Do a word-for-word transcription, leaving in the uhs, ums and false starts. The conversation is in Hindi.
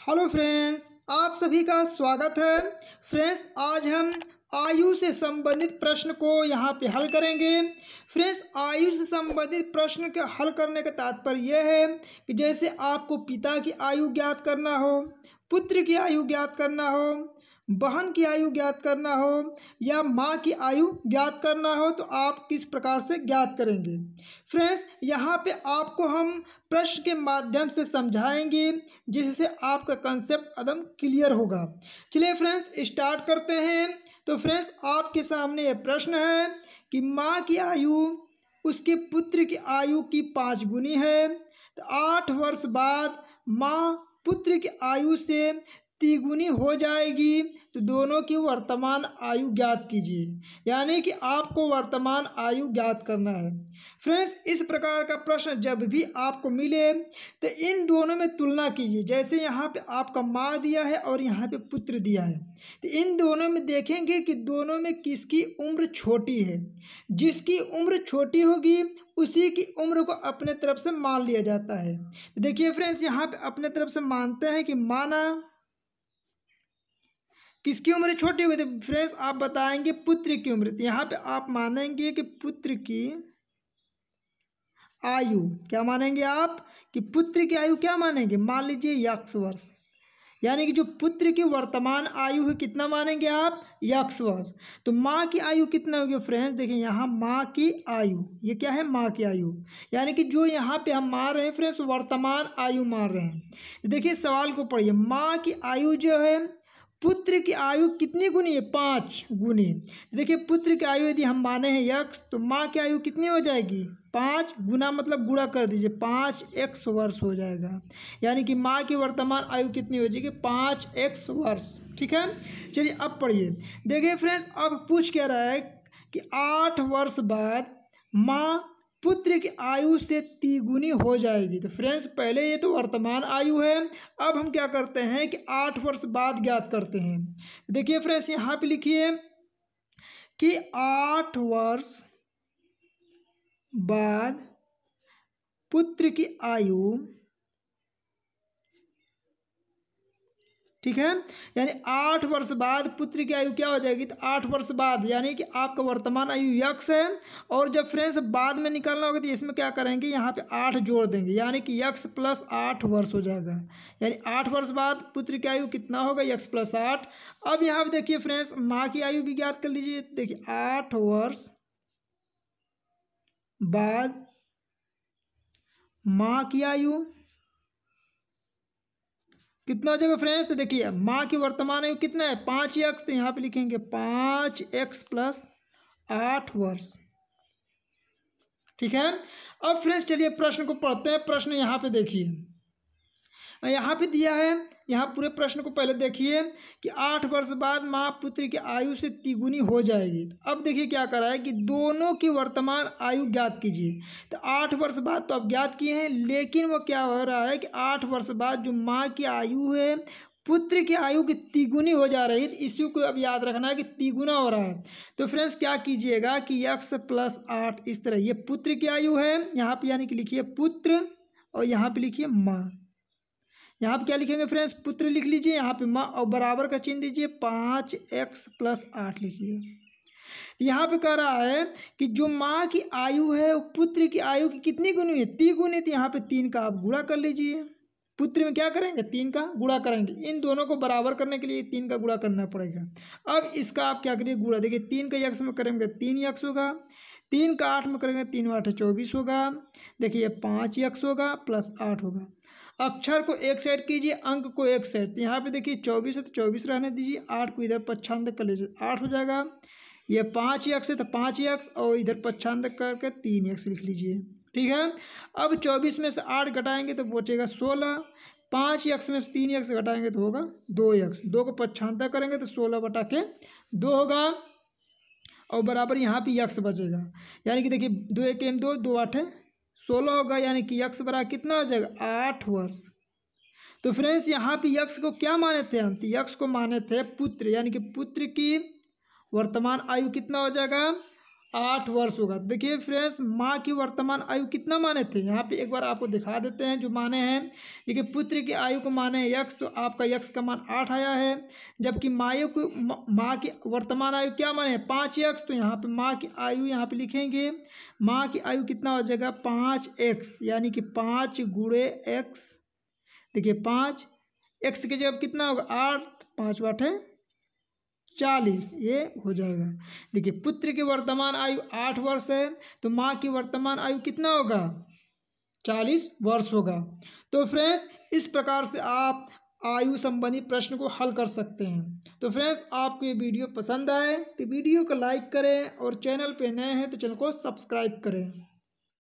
हेलो फ्रेंड्स, आप सभी का स्वागत है। फ्रेंड्स, आज हम आयु से संबंधित प्रश्न को यहाँ पे हल करेंगे। फ्रेंड्स, आयु से संबंधित प्रश्न के हल करने का तात्पर्य यह है कि जैसे आपको पिता की आयु ज्ञात करना हो, पुत्र की आयु ज्ञात करना हो, बहन की आयु ज्ञात करना हो या माँ की आयु ज्ञात करना हो तो आप किस प्रकार से ज्ञात करेंगे। फ्रेंड्स, यहाँ पे आपको हम प्रश्न के माध्यम से समझाएंगे जिससे आपका कंसेप्ट एकदम क्लियर होगा। चलिए फ्रेंड्स, स्टार्ट करते हैं। तो फ्रेंड्स, आपके सामने ये प्रश्न है कि माँ की आयु उसके पुत्र की आयु की पाँच गुनी है तो आठ वर्ष बाद माँ पुत्र की आयु से तिगुनी हो जाएगी तो दोनों की वर्तमान आयु ज्ञात कीजिए। यानी कि आपको वर्तमान आयु ज्ञात करना है। फ्रेंड्स, इस प्रकार का प्रश्न जब भी आपको मिले तो इन दोनों में तुलना कीजिए। जैसे यहाँ पे आपका माँ दिया है और यहाँ पे पुत्र दिया है तो इन दोनों में देखेंगे कि दोनों में किसकी उम्र छोटी है। जिसकी उम्र छोटी होगी उसी की उम्र को अपने तरफ से मान लिया जाता है। तो देखिए फ्रेंड्स, यहाँ पे अपने तरफ से मानते हैं कि माना किसकी उम्र छोटी होगी तो फ्रेंड्स आप बताएंगे पुत्र की उम्र। तो यहाँ पे आप मानेंगे कि पुत्र की आयु क्या मानेंगे आप कि पुत्र की आयु क्या मानेंगे, मान लीजिए यक्ष वर्ष। यानी कि जो पुत्र की वर्तमान आयु है कितना मानेंगे आप, यक्ष वर्ष। तो माँ की आयु कितना होगी फ्रेंड्स, देखिए यहाँ माँ की आयु, ये क्या है माँ की आयु। यानी कि जो यहाँ पे हम मान रहे हैं फ्रेंड्स वर्तमान आयु मान रहे हैं। देखिए सवाल को पढ़िए, माँ की आयु जो है पुत्र की आयु कितनी गुनी है, पाँच गुनी। देखिए पुत्र की आयु यदि हम माने हैं यक्ष तो माँ की आयु कितनी हो जाएगी, पाँच गुना, मतलब गुणा कर दीजिए, पाँच एक्स वर्ष हो जाएगा। यानी कि माँ की वर्तमान आयु कितनी हो जाएगी, पाँच एक्स वर्ष। ठीक है, चलिए अब पढ़िए। देखिए फ्रेंड्स, अब पूछ क्या रहा है कि आठ वर्ष बाद माँ पुत्र की आयु से तिगुनी हो जाएगी। तो फ्रेंड्स, पहले ये तो वर्तमान आयु है, अब हम क्या करते हैं कि आठ वर्ष बाद ज्ञात करते हैं। देखिए फ्रेंड्स, यहाँ पे लिखिए कि आठ वर्ष बाद पुत्र की आयु, ठीक है, यानी आठ वर्ष बाद पुत्र की आयु क्या हो जाएगी तो आठ वर्ष बाद यानी कि आपका वर्तमान आयु यक्ष है और जब फ्रेंड्स बाद में निकालना होगा तो इसमें क्या करेंगे, यहाँ पे आठ जोड़ देंगे। यानी कि यक्ष प्लस आठ वर्ष हो जाएगा। यानी आठ वर्ष बाद पुत्र की आयु कितना होगा, यक्ष प्लस आठ। अब यहाँ पे देखिए फ्रेंड्स, माँ की आयु भी ज्ञात कर लीजिए। देखिए आठ वर्ष बाद माँ की आयु कितना हो जाएगा फ्रेंड्स, तो देखिए माँ की वर्तमान आयु कितना है, पाँच एक्स। तो यहाँ पे लिखेंगे पाँच एक्स प्लस आठ वर्ष। ठीक है, अब फ्रेंड्स चलिए प्रश्न को पढ़ते हैं। प्रश्न यहाँ पे देखिए, यहाँ पे दिया है, यहाँ पूरे प्रश्न को पहले देखिए कि आठ वर्ष बाद माँ पुत्र की आयु से तिगुनी हो जाएगी। अब देखिए क्या करा है कि दोनों की वर्तमान आयु ज्ञात कीजिए। तो आठ वर्ष बाद तो आप ज्ञात किए हैं, लेकिन वो क्या हो रहा है कि आठ वर्ष बाद जो माँ की आयु है पुत्र की आयु की तिगुनी हो जा रही है। इसी को अब याद रखना है कि तिगुना हो रहा है। तो फ्रेंड्स क्या कीजिएगा कि एक्स प्लस आठ, इस तरह ये पुत्र की आयु है, यहाँ पर यानी कि लिखिए पुत्र और यहाँ पर लिखिए माँ। यहाँ पे क्या लिखेंगे फ्रेंड्स, पुत्र लिख लीजिए, यहाँ पे माँ और बराबर का चिन्ह दीजिए, पाँच एक्स प्लस आठ लिखिए। यहाँ पे कह रहा है कि जो माँ की आयु है वो पुत्र की आयु की कितनी गुनी है, तिगुनी। तो यहाँ पे तीन का आप गुणा कर लीजिए, पुत्र में क्या करेंगे, तीन का गुणा करेंगे। इन दोनों को बराबर करने के लिए तीन का गुणा करना पड़ेगा। अब इसका आप क्या करिए गुणा, देखिए तीन का यक्ष में करेंगे तीन यक्ष होगा, तीन का आठ में करेंगे तीन आठ चौबीस होगा, देखिए पाँच यक्ष होगा प्लस आठ होगा। अक्षर को एक साइड कीजिए, अंक को एक साइड। तो यहाँ पे देखिए चौबीस है तो चौबीस रहने दीजिए, आठ को इधर पच्छान तक कर लीजिए, आठ हो जाएगा। ये पाँच यक्ष है तो पाँच यक्ष और इधर पच्छान तक करके तीन यक्ष लिख लीजिए। ठीक है, अब चौबीस में से आठ घटाएंगे तो बचेगा सोलह, पाँच यक्ष में से तीन यक्ष घटाएंगे तो होगा दो यक्ष, दो को पच्छान तक करेंगे तो सोलह बटा के दो होगा और बराबर यहाँ पर यक्ष बचेगा। यानी कि देखिए दो एक एम दो, दो आठ है सोलह होगा, यानी कि यक्ष बराबर कितना हो जाएगा, आठ वर्ष। तो फ्रेंड्स यहाँ पे यक्ष को क्या माने थे हम, तो यक्ष को माने थे पुत्र। यानी कि पुत्र की वर्तमान आयु कितना हो जाएगा, आठ वर्ष होगा। देखिए फ्रेंड्स, माँ की वर्तमान आयु कितना माने थे, यहाँ पे एक बार आपको दिखा देते हैं जो माने हैं। देखिए पुत्र की आयु को माने यक्ष, तो आपका यक्ष का मान आठ आया है, जबकि मायु को माँ की वर्तमान आयु क्या माने पाँच यक्ष, तो यहाँ पे माँ की आयु यहाँ पे लिखेंगे, माँ की आयु कितना हो जाएगा पाँच एक्स, यानी कि पाँच गुणे एक्स। देखिए पाँच एक्स की जगह कितना होगा आठ, पाँच वाट है चालीस, ये हो जाएगा। देखिए पुत्र की वर्तमान आयु आठ वर्ष है, तो माँ की वर्तमान आयु कितना होगा चालीस वर्ष होगा। तो फ्रेंड्स इस प्रकार से आप आयु संबंधी प्रश्न को हल कर सकते हैं। तो फ्रेंड्स आपको ये वीडियो पसंद आए तो वीडियो को लाइक करें और चैनल पे नए हैं तो चैनल को सब्सक्राइब करें।